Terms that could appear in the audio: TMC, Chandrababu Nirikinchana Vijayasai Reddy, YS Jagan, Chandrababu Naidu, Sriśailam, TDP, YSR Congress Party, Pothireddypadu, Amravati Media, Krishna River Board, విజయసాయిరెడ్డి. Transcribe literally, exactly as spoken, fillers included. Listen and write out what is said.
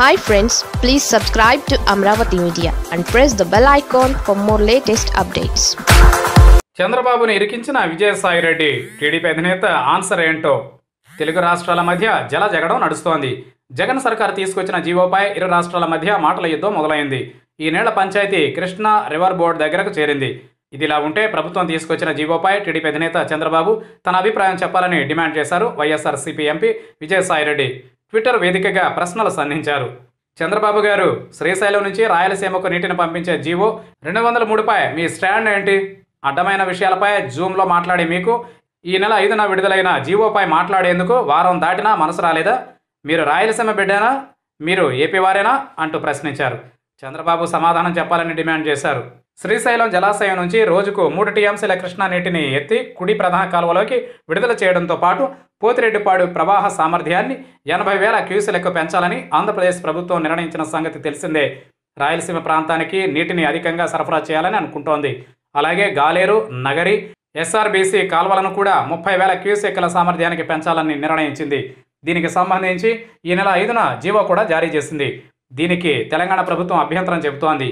Hi friends, please subscribe to Amravati Media and press the bell icon for more latest updates. Chandrababu Nirikinchana Vijayasai Reddy, T D P adhineta answer ento. Telugu Rashtrala madhya jala jagadam nadustundi. Jagan sarkar teesukochina jeevopai iru rashtrala madhya maatala yuddham modalaindi. Ee nela panchayati Krishna River Board daggaraku cherindi. ఇదిలా ఉంటే ప్రభుత్వం తీసుకొచ్చిన జీవోపై TDP అధినేత చంద్రబాబు తన అభిప్రాయం చెప్పాలని demand చేశారు. YSRCP MP Vijayasai Reddy Twitter వేదికగా ప్రశ్నలు సంధించారు. చంద్రబాబు గారు, శ్రీశైలం నుంచి రాయలసీమకు నీటిని పంపించే జీవో రెండు వందల మూడుపై మీ స్టాండ్ ఏంటి? అడ్డమైన విషయాలపై జూమ్లో మాట్లాడే మీకు ఈ నెల ఐదున విడుదలైన జీవోపై మాట్లాడేందుకు వారం దాటినా మనసు రాలేదా? మీరు రాయలసీమ బిడ్డేనా? మీరు ఏపీ వారేనా? అంటూ ప్రశ్నించారు. చంద్రబాబు సమాధానం చెప్పాలని డిమాండ్ చేశారు. శ్రీశైలం జలాశయం నుంచి రోజుకు మూడు టీఎంసీల కృష్ణా నీటిని ఎత్తి కుడి ప్రధాన కాలువలోకి విడుదల చేయడంతో పాటు పోతిరెడ్డిపాడు ప్రవాహ సామర్థ్యాన్ని ఎనభై వేల క్యూసెలకు పెంచాలని ఆంధ్రప్రదేశ్ ప్రభుత్వం నిర్ణయించిన సంగతి తెలిసిందే. రాయలసీమ ప్రాంతానికి నీటిని అధికంగా సరఫరా చేయాలని అనుకుంటోంది. అలాగే గాలేరు, నగరి, ఎస్ఆర్బీసీ కాలువలను కూడా ముప్పై వేల క్యూసెక్ల సామర్థ్యానికి పెంచాలని నిర్ణయించింది. దీనికి సంబంధించి ఈ నెల ఐదున జీవో కూడా జారీ చేసింది. దీనికి తెలంగాణ ప్రభుత్వం అభ్యంతరం చెబుతోంది.